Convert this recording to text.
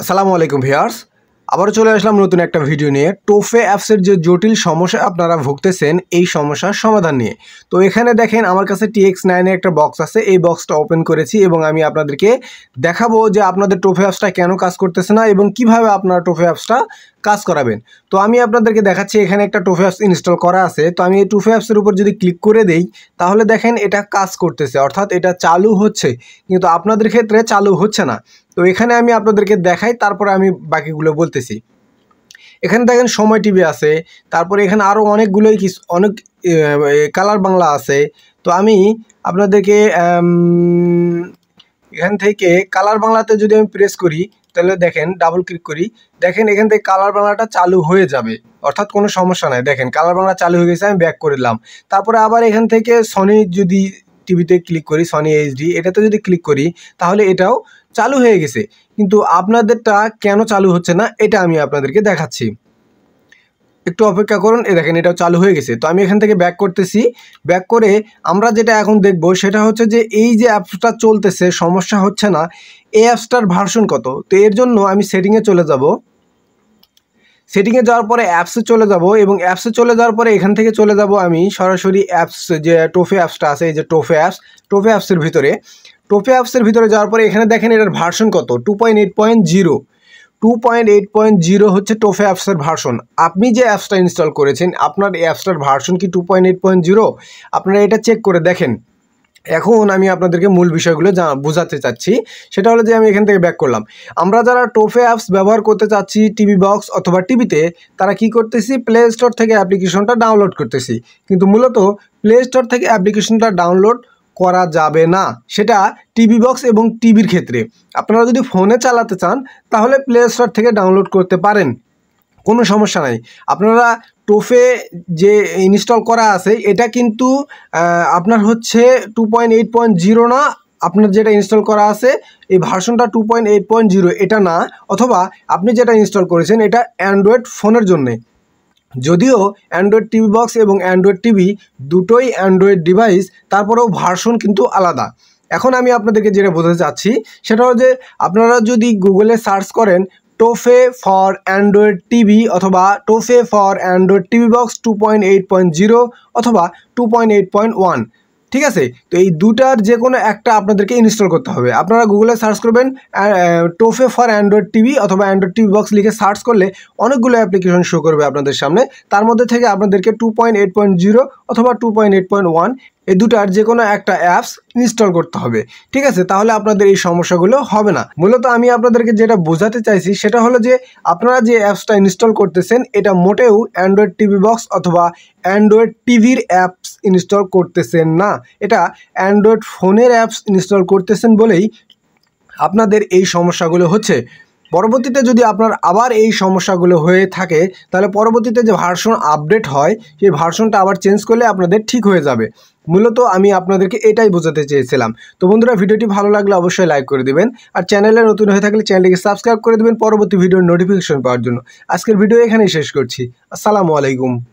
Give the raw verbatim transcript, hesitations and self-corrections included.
আসসালামু আলাইকুম ভিউয়ার্স, আবারও চলে আসলাম নতুন একটা ভিডিও নিয়ে। টোফে অ্যাপসের যে জটিল সমস্যা আপনারা ভুগতেছেন এই সমস্যার সমাধান নিয়ে। তো এখানে দেখেন আমার কাছে টিএক্স নাইনের একটা বক্স আছে, এই বক্সটা ওপেন করেছি এবং আমি আপনাদেরকে দেখাবো যে আপনাদের টোফে অ্যাপসটা কেন কাজ করতেছে না এবং কিভাবে আপনারা টোফে অ্যাপসটা কাজ করাবেন। তো আমি আপনাদেরকে দেখাচ্ছি, এখানে একটা টোফে অ্যাপস ইনস্টল করা আছে। তো আমি এই টোফে অ্যাপসের উপর যদি ক্লিক করে দেই তাহলে দেখেন এটা কাজ করতেছে, অর্থাৎ এটা চালু হচ্ছে, কিন্তু আপনাদের ক্ষেত্রে চালু হচ্ছে না। তো এখানে আমি আপনাদেরকে দেখাই, তারপরে আমি বাকিগুলো বলতেছি। এখানে দেখেন সময় টিভি আছে, তারপরে এখানে আরও অনেকগুলোই কিছু অনেক কালার বাংলা আছে। তো আমি আপনাদেরকে এখান থেকে কালার বাংলাতে যদি আমি প্রেস করি তাহলে দেখেন, ডাবল ক্লিক করি, দেখেন এখান থেকে কালার বাংলাটা চালু হয়ে যাবে, অর্থাৎ কোনো সমস্যা নাই। দেখেন কালার বাংলা চালু হয়ে গেছে, আমি ব্যাক করে দিলাম। তারপরে আবার এখান থেকে সনি যদি টিভিতে ক্লিক করি, সনি এইচডি, এটাতে যদি ক্লিক করি তাহলে এটাও চালু হয়ে গেছে। কিন্তু আপনাদেরটা কেন চালু হচ্ছে না এটা আমি আপনাদেরকে দেখাচ্ছি, একটু অপেক্ষা করুন। এ দেখেন এটাও চালু হয়ে গেছে। তো আমি এখান থেকে ব্যাক করতেছি, ব্যাক করে আমরা যেটা এখন দেখব সেটা হচ্ছে যে এই যে অ্যাপসটা চলতেছে, সমস্যা হচ্ছে না, এই অ্যাপসটার ভার্সন কত। তো এর জন্য আমি সেটিংয়ে চলে যাব, সেটিংয়ে যাওয়ার পরে অ্যাপসে চলে যাব এবং অ্যাপসে চলে যাওয়ার পরে এখান থেকে চলে যাব আমি সরাসরি অ্যাপস, যে টোফে অ্যাপসটা আছে, এই যে টোফে অ্যাপস, টোফে অ্যাপসের ভিতরে টোফে অ্যাপসের ভিতরে যাওয়ার পরে এখানে দেখেন এটার ভার্সন কত, two point eight point zero two point eight point zero হচ্ছে টোফে অ্যাপসের ভার্সন। আপনি যে অ্যাপসটা ইনস্টল করেছেন আপনার এই অ্যাপসটার ভার্সন কি two point eight point zero, আপনারা এটা চেক করে দেখেন। এখন আমি আপনাদেরকে মূল বিষয়গুলো যা বোঝাতে চাচ্ছি সেটা হলো যে আমি এখান থেকে ব্যাক করলাম। আমরা যারা টোফে অ্যাপস ব্যবহার করতে চাচ্ছি টিভি বক্স অথবা টিভিতে, তারা কি করতেছি, প্লে স্টোর থেকে অ্যাপ্লিকেশনটা ডাউনলোড করতেছি, কিন্তু মূলত প্লে স্টোর থেকে অ্যাপ্লিকেশনটা ডাউনলোড করা যাবে না, সেটা টিভি বক্স এবং টিভির ক্ষেত্রে। আপনারা যদি ফোনে চালাতে চান তাহলে প্লে স্টোর থেকে ডাউনলোড করতে পারেন, কোনো সমস্যা নাই। আপনারা টোফে যে ইনস্টল করা আছে এটা কিন্তু আপনার হচ্ছে two point eight point zero না, আপনার যেটা ইনস্টল করা আছে এই ভার্সনটা two point eight point zero এটা না, অথবা আপনি যেটা ইনস্টল করেছেন এটা অ্যান্ড্রয়েড ফোনের জন্যে। যদিও অ্যান্ড্রয়েড টিভি বক্স এবং অ্যান্ড্রয়েড টিভি দুটোই অ্যান্ড্রয়েড ডিভাইস, তারপরেও ভার্সন কিন্তু আলাদা। এখন আমি আপনাদেরকে যেটা বোঝাতে চাচ্ছি সেটা হলো যে আপনারা যদি গুগলে সার্চ করেন টোফে ফর অ্যান্ড্রয়েড টিভি অথবা Toffee for Android TV box two point eight point zero অথবা two point eight point one, ঠিক আছে, তো এই দুটার যে কোনো একটা আপনাদেরকে ইনস্টল করতে হবে। আপনারা গুগলে সার্চ করবেন টোফে ফর অ্যান্ড্রয়েড টিভি অথবা অ্যান্ড্রয়েড টিভি বক্স লিখে সার্চ করলে অনেকগুলো অ্যাপ্লিকেশন শো করবে আপনাদের সামনে, তার মধ্যে থেকে আপনাদেরকে two point eight point zero অথবা two point eight point one এই দুটার যে কোনো একটা অ্যাপস ইনস্টল করতে হবে, ঠিক আছে, তাহলে আপনাদের এই সমস্যাগুলো হবে না। মূলত আমি আপনাদেরকে যেটা বোঝাতে চাইছি সেটা হলো যে আপনারা যে অ্যাপসটা ইনস্টল করতেছেন এটা মোটেও অ্যান্ড্রয়েড টিভি বক্স অথবা অ্যান্ড্রয়েড টিভির অ্যাপস ইনস্টল করতেছেন না, এটা অ্যান্ড্রয়েড ফোনের অ্যাপস ইনস্টল করতেছেন বলেই আপনাদের এই সমস্যাগুলো হচ্ছে। পরবর্তীতে যদি আপনার আবার এই সমস্যাগুলো হয়ে থাকে তাহলে পরবর্তীতে যে ভার্সন আপডেট হয় সেই ভার্সনটা আবার চেঞ্জ করলে আপনাদের ঠিক হয়ে যাবে। মূলত আমি আপনাদেরকে এটাই বোঝাতে চেয়েছিলাম। তো বন্ধুরা, ভিডিওটি ভালো লাগলে অবশ্যই লাইক করে দেবেন, আর চ্যানেলে নতুন হয়ে থাকলে চ্যানেলটিকে সাবস্ক্রাইব করে দেবেন পরবর্তী ভিডিওর নোটিফিকেশন পাওয়ার জন্য। আজকের ভিডিও এখানেই শেষ করছি। আসসালামু আলাইকুম।